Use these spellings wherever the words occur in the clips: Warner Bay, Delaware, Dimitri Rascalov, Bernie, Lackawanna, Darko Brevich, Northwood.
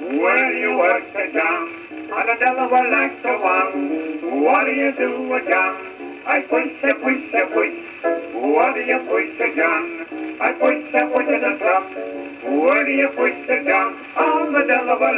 Where do you push the jam? On the Delaware,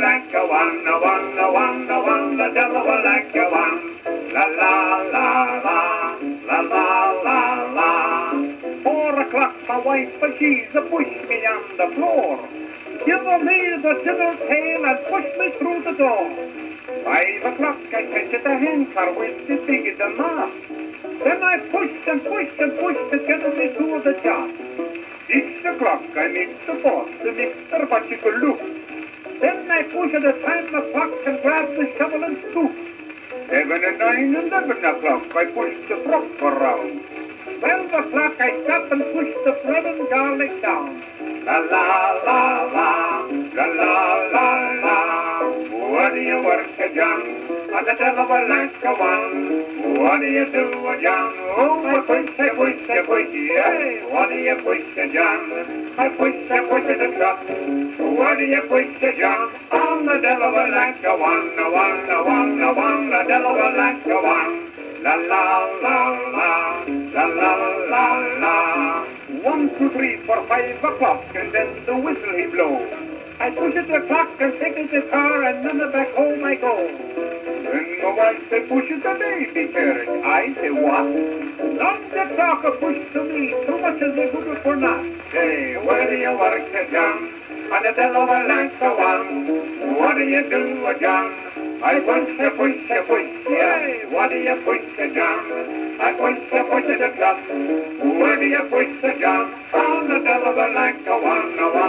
Lackawanna.